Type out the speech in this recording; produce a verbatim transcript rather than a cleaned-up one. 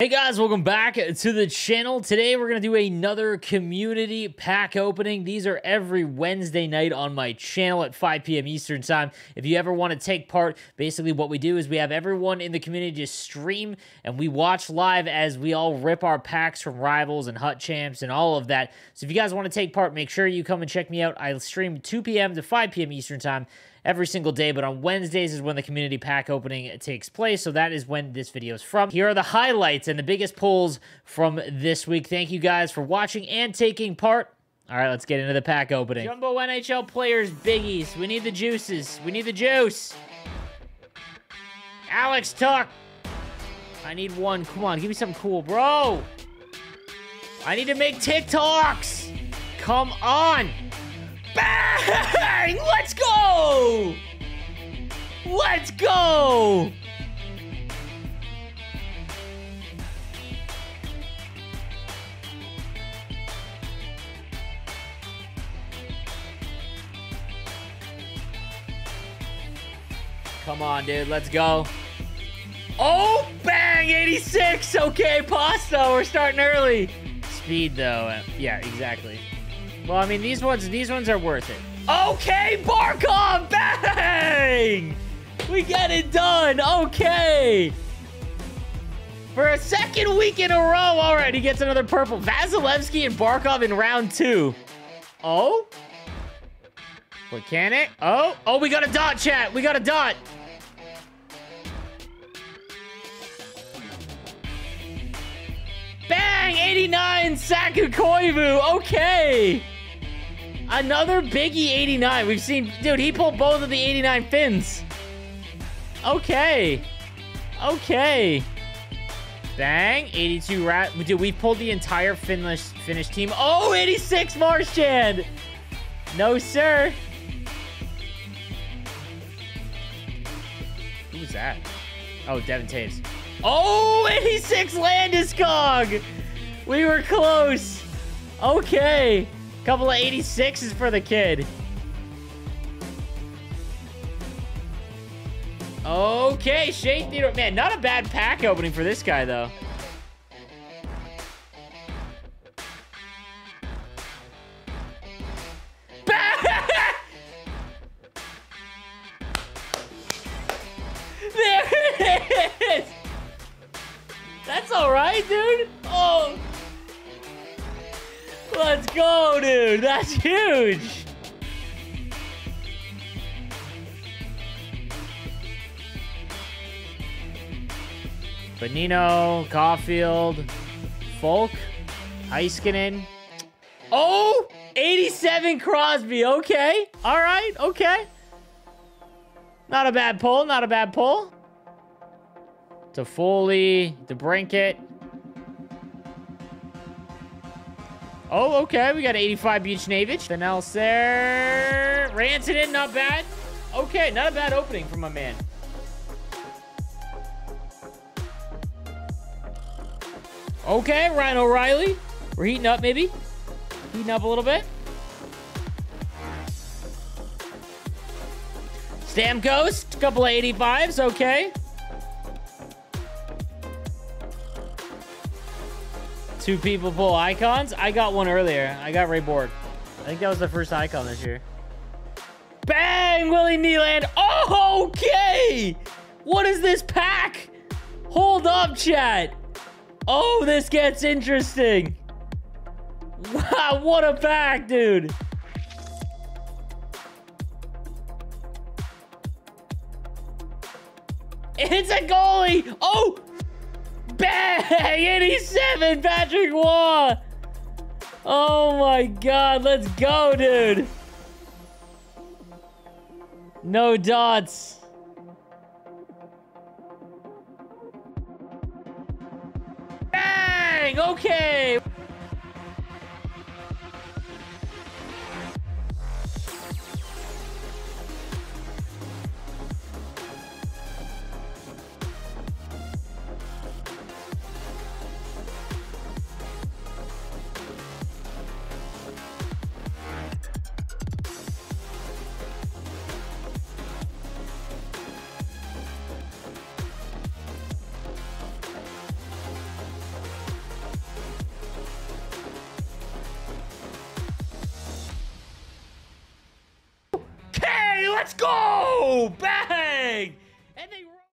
Hey guys, welcome back to the channel. Today we're going to do another community pack opening. These are every Wednesday night on my channel at five p m Eastern time. If you ever want to take part, basically what we do is we have everyone in the community just stream and we watch live as we all rip our packs from Rivals and H U T Champs and all of that. So if you guys want to take part, make sure you come and check me out. I stream two p m to five p m Eastern time every single day, but on Wednesdays is when the community pack opening takes place, so that is when this video is from. Here are the highlights and the biggest pulls from this week. Thank you guys for watching and taking part. All right, let's get into the pack opening. Jumbo N H L players, biggies. We need the juices. We need the juice. Alex Tuch. I need one. Come on, give me something cool, bro. I need to make TikToks. Come on. Bang! Let's go! Let's go! Come on, dude. Let's go. Oh, bang! eighty-six! Okay, Pasta. We're starting early. Speed, though. Yeah, exactly. Well, I mean, these ones, these ones are worth it. Okay, Barkov, bang! We get it done, okay. For a second week in a row, all right, he gets another purple. Vasilevskiy and Barkov in round two. Oh? What can it? Oh, oh, we got a dot, chat. We got a dot. Bang, eighty-nine, Saku Koivu, okay. Another biggie eighty-nine. We've seen... Dude, he pulled both of the eighty-nine fins. Okay. Okay. Bang. eighty-two rat... Dude, we pulled the entire Finnish, Finnish team. Oh, eighty-six Marchand. No, sir. Who was that? Oh, Devin Tatum. Oh, eighty-six Landeskog. We were close. Okay. Couple of eighty-sixes for the kid. Okay, Shea Theodore. Man, not a bad pack opening for this guy, though. There it is! That's all right, dude. Oh. Let's go, dude. That's huge. Bonino, Caulfield, Folk, Heiskanen. Oh, eighty-seven Crosby. Okay. All right. Okay. Not a bad pull. Not a bad pull. Toffoli, DeBrincat. Oh, okay. We got eighty-five Buchnevich. Then else there. Rantanen, not bad. Okay, not a bad opening from my man. Okay, Ryan O'Reilly. We're heating up, maybe. Heating up a little bit. Stamkos, couple of eighty-fives. Okay. Two people pull icons. I got one earlier. I got Ray Bourque. I think that was the first icon this year. Bang! Willie Nylander. Oh, okay! What is this pack? Hold up, chat. Oh, this gets interesting. Wow, what a pack, dude. It's a goalie. Oh! Bang! eighty-seven, Patrick Roy! Oh my god, let's go, dude! No dots. Bang! Okay! Let's go! Bang! And they